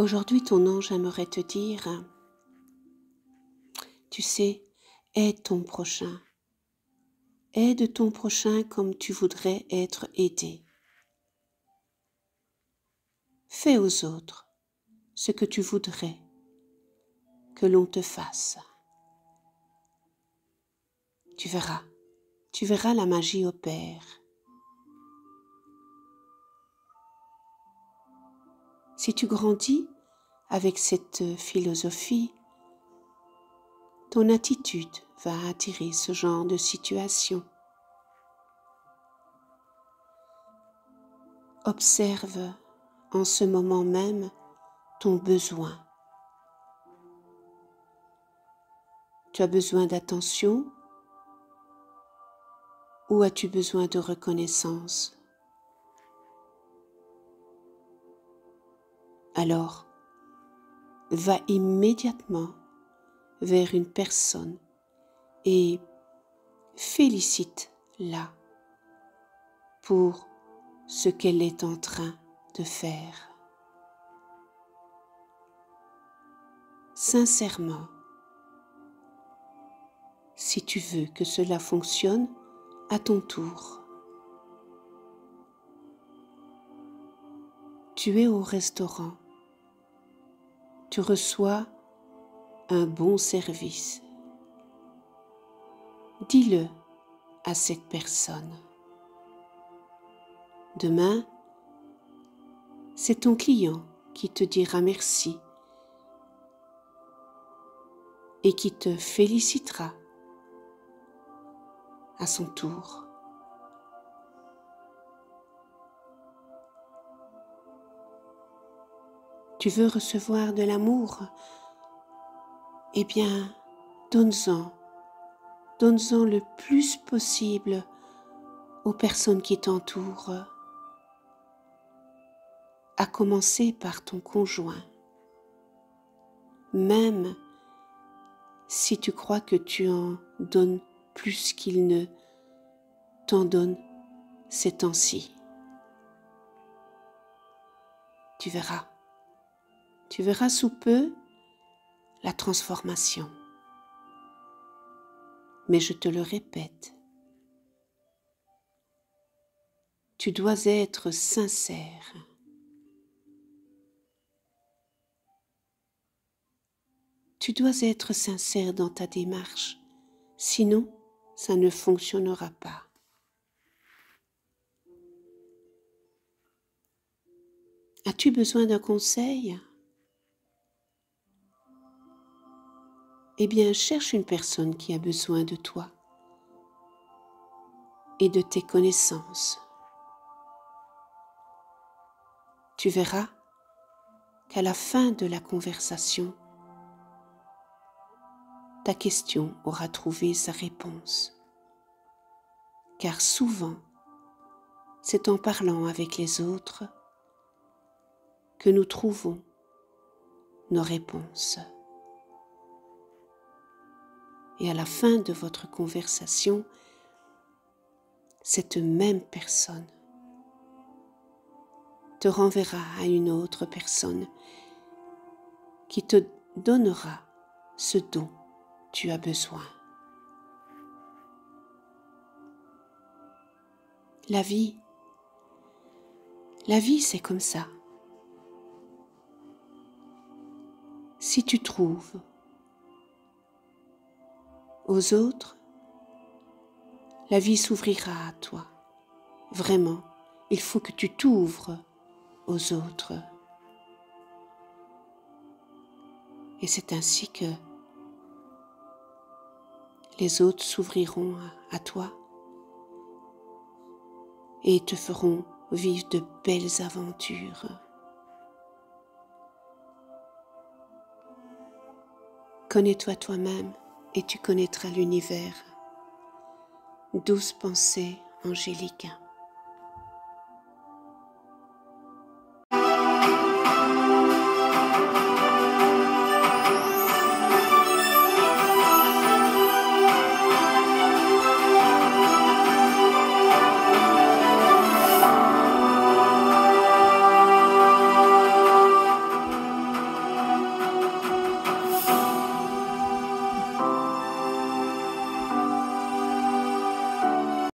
Aujourd'hui, ton ange aimerait te dire, tu sais, aide ton prochain. Aide ton prochain comme tu voudrais être aidé. Fais aux autres ce que tu voudrais que l'on te fasse. Tu verras la magie opère. Si tu grandis avec cette philosophie, ton attitude va attirer ce genre de situation. Observe en ce moment même ton besoin. Tu as besoin d'attention ou as-tu besoin de reconnaissance? Alors, va immédiatement vers une personne et félicite-la pour ce qu'elle est en train de faire. Sincèrement, si tu veux que cela fonctionne à ton tour, tu es au restaurant, tu reçois un bon service. Dis-le à cette personne. Demain, c'est ton client qui te dira merci et qui te félicitera à son tour. Tu veux recevoir de l'amour ? Eh bien, donne-en. Donne-en le plus possible aux personnes qui t'entourent, à commencer par ton conjoint. Même si tu crois que tu en donnes plus qu'il ne t'en donne ces temps-ci. Tu verras sous peu la transformation. Mais je te le répète, tu dois être sincère. Tu dois être sincère dans ta démarche, sinon ça ne fonctionnera pas. As-tu besoin d'un conseil ? Eh bien, cherche une personne qui a besoin de toi et de tes connaissances. Tu verras qu'à la fin de la conversation, ta question aura trouvé sa réponse. Car souvent, c'est en parlant avec les autres que nous trouvons nos réponses. Et à la fin de votre conversation, cette même personne te renverra à une autre personne qui te donnera ce dont tu as besoin. La vie c'est comme ça. Si tu trouves aux autres, la vie s'ouvrira à toi. Vraiment, il faut que tu t'ouvres aux autres. Et c'est ainsi que les autres s'ouvriront à toi et te feront vivre de belles aventures. Connais-toi toi-même. Et tu connaîtras l'univers. Douce pensée angélique.